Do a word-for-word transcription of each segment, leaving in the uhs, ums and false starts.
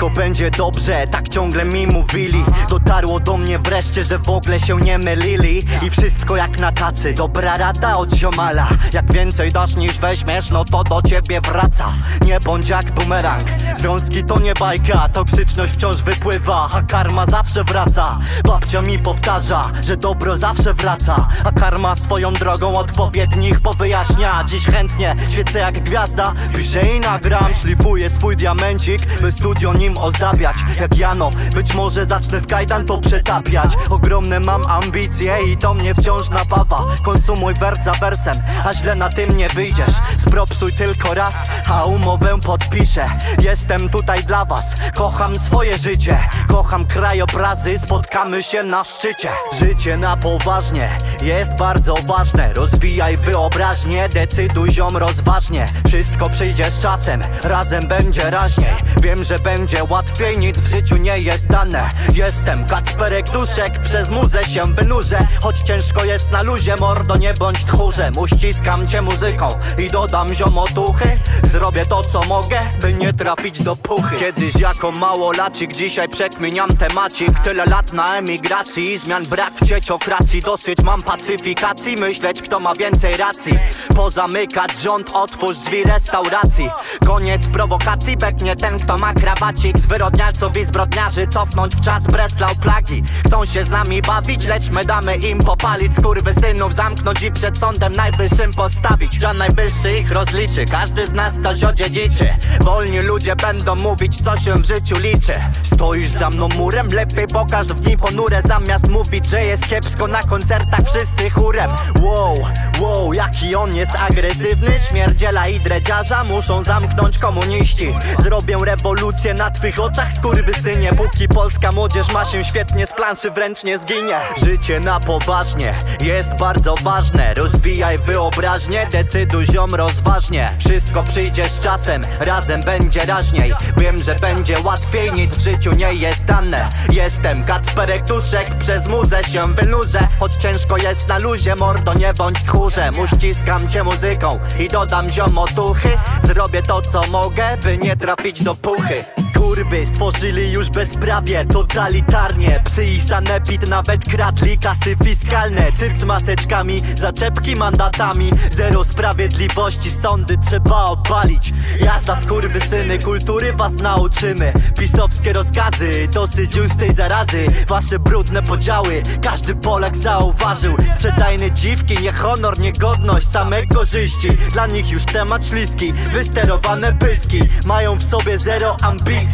wszystko będzie dobrze, tak ciągle mi mówili. Dotarło do mnie wreszcie, że w ogóle się nie mylili. I wszystko jak na tacy, dobra rada od ziomala. Jak więcej dasz niż weźmiesz, no to do ciebie wraca. Nie bądź jak bumerang, związki to nie bajka. Toksyczność wciąż wypływa, a karma zawsze wraca. Babcia mi powtarza, że dobro zawsze wraca, a karma swoją drogą odpowiednich powyjaśnia. Dziś chętnie świecę jak gwiazda, piszę i nagram. Szlifuję swój diamencik, by studio nim ozdabiać. Jak Jano, być może zacznę w kajdan to przetapiać. Ogromne mam ambicje i to mnie wciąż napawa. Konsumuj wers za wersem, a źle na tym nie wyjdziesz. Spropsuj tylko raz, a umowę podpiszę. Jestem tutaj dla was, kocham swoje życie, kocham krajobrazy, spotkamy się na szczycie. Życie na poważnie jest bardzo ważne, rozwijaj wyobraźnię, decyduj ziom rozważnie. Wszystko przyjdzie z czasem, razem będzie raźniej. Wiem, że będzie łatwiej, nic w życiu nie jest dane. Jestem Kacperek Duszek, przez muzę się wynurzę. Choć ciężko jest na luzie, mordo nie bądź tchórzem. Uściskam cię muzyką i dodam ziom otuchy. Zrobię to co mogę, by nie trafić do puchy. Kiedyś jako małolacik, dzisiaj przekminiam temacik. Tyle lat na emigracji i zmian brak w cieciokracji. Dosyć mam pacyfikacji, myśleć kto ma więcej racji. Pozamykać rząd, otwórz drzwi restauracji. Koniec prowokacji, beknie ten kto ma krawacik. Z wyrodnialców i zbrodniarzy cofnąć w czas Breslau plagi. Chcą się z nami bawić, lecz my damy im popalić. Skurwysynów zamknąć i przed sądem najwyższym postawić. Że najwyższy ich rozliczy, każdy z nas coś odziedziczy. Wolni ludzie będą mówić co się w życiu liczy. Stoisz za mną murem, lepiej pokaż w dni ponure. Zamiast mówić, że jest kiepsko na koncertach wszyscy chórem. Wow, wow, jaki on jest agresywny. Śmierdziela i dredziarza muszą zamknąć komuniści. Zrobię rewolucję na twych oczach, skurwysynie. Póki polska młodzież ma się świetnie, z planszy wręcz nie zginie. Życie na poważnie jest bardzo ważne, rozwijaj wyobraźnię, decyduj ziom rozważnie. Wszystko przyjdzie z czasem, razem będzie raźniej. Wiem, że będzie łatwiej, nic w życiu nie jest dane. Jestem Kacperek Duszek, przez muzę się wynurzę. Choć ciężko jest na luzie, mordo nie bądź tchórzem. Uściskam cię muzyką i dodam ziom otuchy. Zrobię to co mogę, by nie trafić do puchy. Kurwy stworzyli już bezprawie totalitarnie. Psy i sanepid nawet kradli kasy fiskalne. Cyrk z maseczkami, zaczepki mandatami. Zero sprawiedliwości, sądy trzeba obalić. Jazda skurwysyny, kultury was nauczymy. Pisowskie rozkazy, dosyć już tej zarazy. Wasze brudne podziały, każdy Polak zauważył. Sprzedajne dziwki, nie honor, nie godność, same korzyści. Dla nich już temat śliski, wysterowane pyski. Mają w sobie zero ambicji.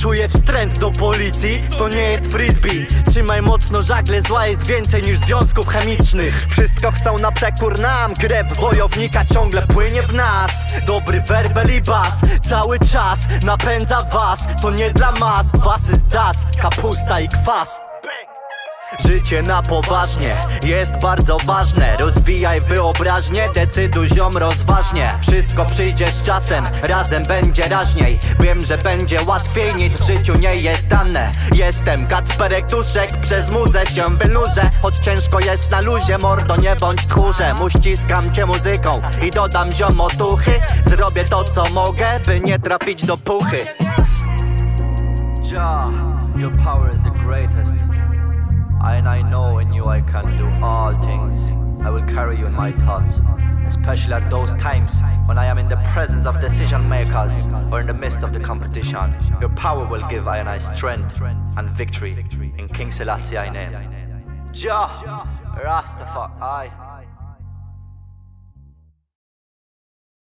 Czuję wstręt do policji, to nie jest frisbee. Trzymaj mocno żagle, zła jest więcej niż związków chemicznych. Wszystko chcą na przekór nam, krew wojownika ciągle płynie w nas. Dobry werbel i bas, cały czas napędza was. To nie dla mas, was jest das, kapusta i kwas. Życie na poważnie jest bardzo ważne, rozwijaj wyobraźnię, decyduj ziom rozważnie. Wszystko przyjdzie z czasem, razem będzie raźniej. Wiem, że będzie łatwiej, nic w życiu nie jest dane. Jestem Kacperek Duszek, przez muzę się wynurzę. Choć ciężko jest na luzie, mordo nie bądź tchórzem. Uściskam cię muzyką i dodam ziom otuchy. Zrobię to co mogę, by nie trafić do puchy. Ja, your power is the greatest. And I know in you I can do all things. I will carry you in my thoughts, especially at those times when I am in the presence of decision makers or in the midst of the competition. Your power will give I and I strength and victory. In King Selassie I name. Jah Rastafari.